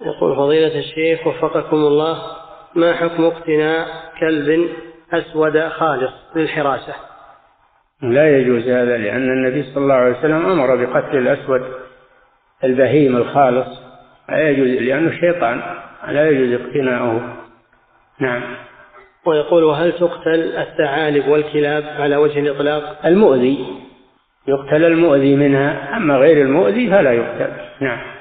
يقول فضيلة الشيخ وفقكم الله، ما حكم اقتناء كلب أسود خالص للحراسة؟ لا يجوز هذا، لأن النبي صلى الله عليه وسلم أمر بقتل الأسود البهيم الخالص، لا يجوز لأنه الشيطان، لا يجوز اقتناؤه. نعم. ويقول وهل تقتل الثعالب والكلاب على وجه الإطلاق؟ المؤذي يقتل المؤذي منها، أما غير المؤذي فلا يقتل. نعم.